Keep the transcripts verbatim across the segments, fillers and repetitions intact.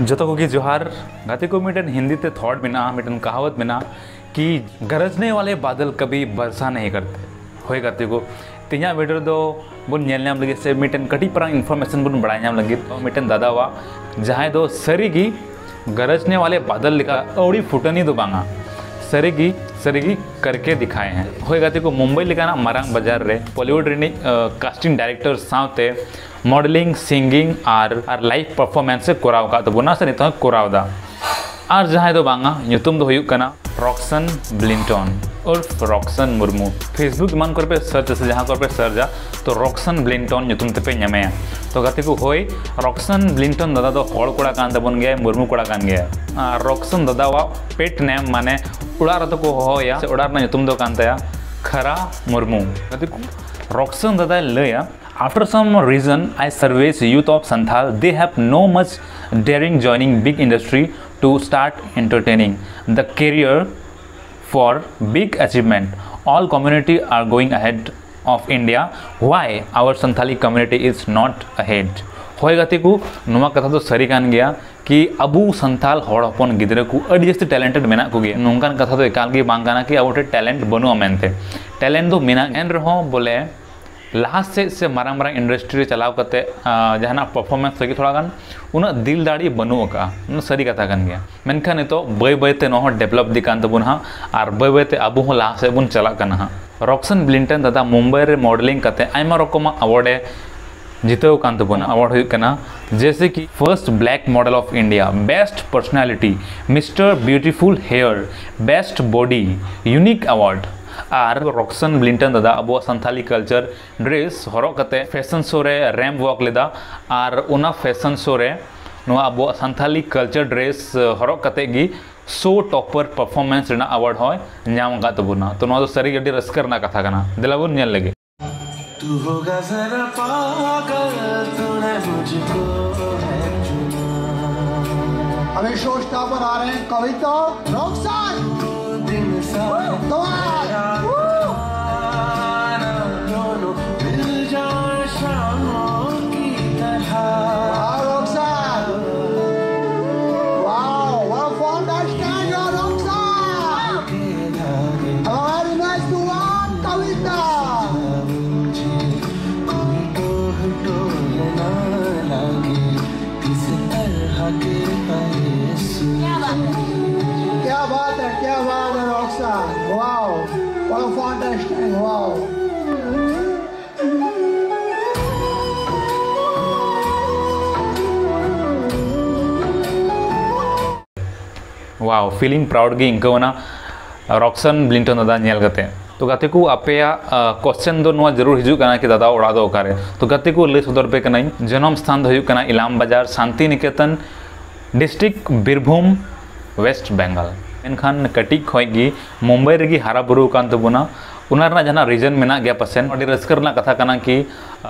जतो को की जोहार गाते को मिटन हिंदी ते थॉट बिना मिटन कहावत बिना कि गरजने वाले बादल कभी बरसा नहीं करते होए गाते को तिना वीडियो दो बुन नेलनाम लगे से मिटन कटी पर इंफॉर्मेशन बुन बड़ायाम लगे तो मिटन दादावा जहां दो सरीगी गरजने वाले बादल लिखा औड़ी फुटनी दो बांगा सरीगी सरीगी करके दिखाए हैं होए गाते को मुंबई लिखाना मारांग बाजार रे बॉलीवुड रेनी कास्टिंग डायरेक्टर सावते मॉडलिंग सिंगिंग आर आर लाइव परफॉर्मेंस से कोराव का तो बोना से नितो कोराव दा आर जहां दो बांगा यूट्यूब दो हुयुक कना रॉक्सन ब्लिंटन और रॉक्सन मुर्मू फेसबुक मान कर पे सर्च से जहां कर पे सर्च जा तो रॉक्सन ब्लिंटन यूट्यूब पे नमे तो गति को होय रॉक्सन ब्लिंटन दादा दो हड़ कोड़ा कान दबन गया मुर्मू कोड़ा कान गया रॉक्सन दादा वा पेट नेम माने उडार तो को होया से उडार ना यूट्यूब दो कान तया खरा मुर्मू गति को रॉक्सन दादा लया After some reason, I surveys youth of Santhal. They have no much daring joining big industry to start entertaining the career for big achievement. All community are going ahead of India. Why our Santhali community is not ahead? होएगा ते को नुमा कथा तो सरी कान गया कि अबू संथाल हड़ हपन गिद्र को अड़ी जस्ते टैलेंटेड मेना को गया नुकान कथा तो एकाल की बांग काना कि अबोटे टैलेंट बनुआ मेनते टैलेंट दो मेना एन रहो बोले लास्ट से से मारा मारा इंडस्ट्री चलाव करते जहाँ परफॉर्मेंस लगी थोड़ा गान उन दिल दाड़ी बनू का उन सरी कथा गन गया मेनखान नितो बय बयते नहो डेवलप दिकान तबुन हा आर बय बयते अबू हो लास्ट से बुन चला कन हा रॉक्सन ब्लिंटन दादा मुंबई रे मॉडलिंग करते आयमा रकम अवार्ड जितेव कान तबुन अवार्ड हुई कना जैसे कि first black model of India best personality mister beautiful hair best body unique award आर रॉक्सन ब्लिंटन दादा अब संथाली कल्चर ड्रेस हरक कते फैशन शो रे रैंप वॉक लेदा आर उना फैशन शो रे नोआ अब संथाली कल्चर ड्रेस हरक कते गी शो टॉपर परफॉर्मेंस रेना अवार्ड होय नाम गा तबुना तो नोआ तो सरी गड्डी रस्कर ना कथा कना दिलाबो नेल लगे तू होगा जरा पागल तूने मुझको है चुना अभी शो स्टार पर आ रहे हैं Kavita Roxon wow feeling proud गी इंकवना रॉक्सन ब्लिंटन दादा नेल गते तो गते को आपेया क्वेश्चन दो नवा जरूर हिजु कना कि दादा ओड़ा दो कारे तो गते को ले सुदर पे कनाई जन्म स्थान दो कना Ilambazar Shanti Niketan district Birbhum waste Bengal एनखान कटिक खोगी मुंबई रेगी हारा बुरु कान तबुना उनारना जना रीजन मेना गया पसेन और रस्कर ना कथा कना कि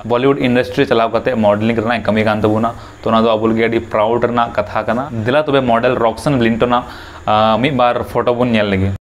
बॉलीवुड इंडस्ट्री चलाव करते मॉडलिंग करना कमी कान तबुना तो ना दो अबुल गया डी प्राउड ना कथा कना दिला तबे मॉडल रॉक्सन ब्लिंटन ना मी बार फोटो बुन नेल लगे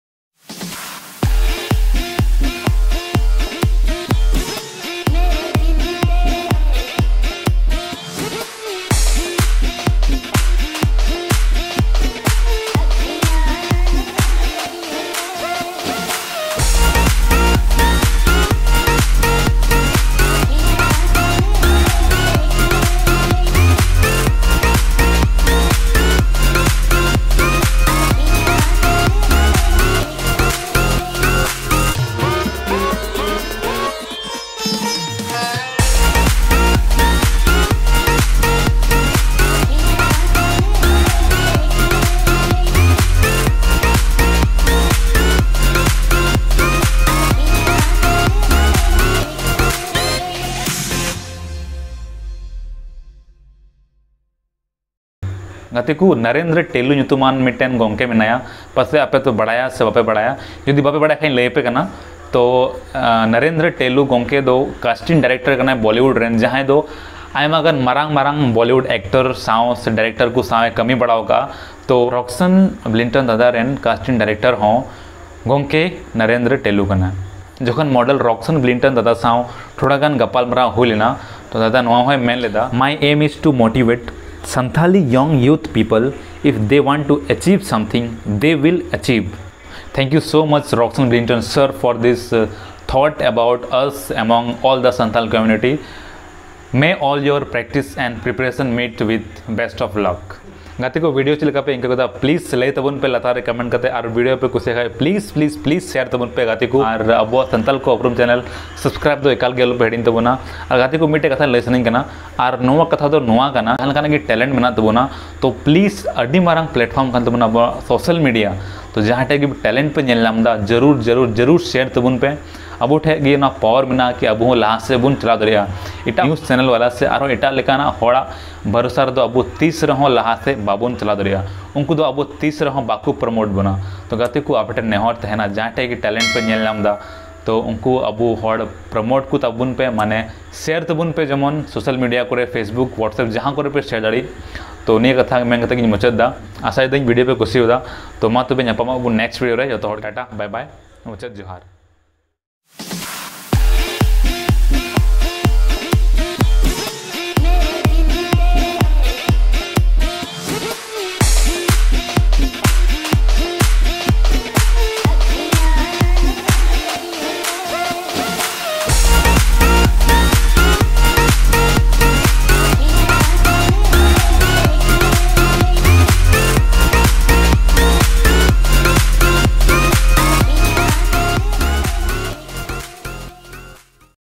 गति को नरेंद्र टेलू नुतुमान मिट्टन गोमके मिनाया पसे आपे तो बढ़ाया से बापे बढ़ाया यदि बापे बढ़ाया कहीं ले पे करना तो नरेंद्र टेलू गोमके दो कास्टिंग डायरेक्टर करना है बॉलीवुड रेंज जहाँ दो आयमा गन मारांग मारांग बॉलीवुड एक्टर साव से डायरेक्टर को सावे कमी बढ़ाओ का तो रॉक्सन ब्लिंटन दादा रेन कास्टिंग डायरेक्टर हों गोमके नरेंद्र टेलू कना जखन मॉडल रॉक्सन ब्लिंटन दादा साव थोड़ा गन गपाल मरा हो लेना तो दादा नुआ हो मेन लेदा my aim is to motivate Santhali young youth people, if they want to achieve something, they will achieve. Thank you so much, Rockson Blinton sir, for this uh, thought about us among all the Santhal community. May all your practice and preparation meet with best of luck. गाते को video Chilka पे इनका को दा please सलाह तबुन पे लता recommend करते और वीडियो पे कुछ है प्लीज प्लीज प्लीज शेयर तबुन पे गाते को और अब वो संतल को अपरूम चैनल सब्सक्राइब दो एकाल गेलो पे हेडिंग तबुना और गाते को मिटे कथा लिसनिंग करना और नोवा कथा दो नोवा करना हलकाना की टैलेंट बना तबुना तो प्लीज अडी मारंग प्लेटफॉर्म खान तबुना सोशल मीडिया तो जहाँ टे टैलेंट पे नेल नामदा जरूर जरूर जरूर शेयर तबुन पे अब ठेगे ना पावर बना कि अब लाहा से बन चला दरिया इटा न्यूज़ चैनल वाला से आरो इटा लेकाना होड़ा भरोसा दो अब तीस रहो लाहा से बाबन चला दरिया उनको दो अब तीस रहो बाकू प्रमोट बना तो गाते को आप नेहर तहना जहाँ टे टैलेंट पे नेल नामदा तो उनको अब हड़ प्रमोट को तबन पे माने शेयर तबन पे जमन सोशल मीडिया को फेसबुक व्हाट्सएप जहाँ को पे शेयर दाड़ी तो नहीं कथा मैं कथा मुचादा आशाएं वीडियो पे कुछ तो माँ तब नेक्स्ट वीडियो रे जो टाटा बाय बाय मुचाद जोहार।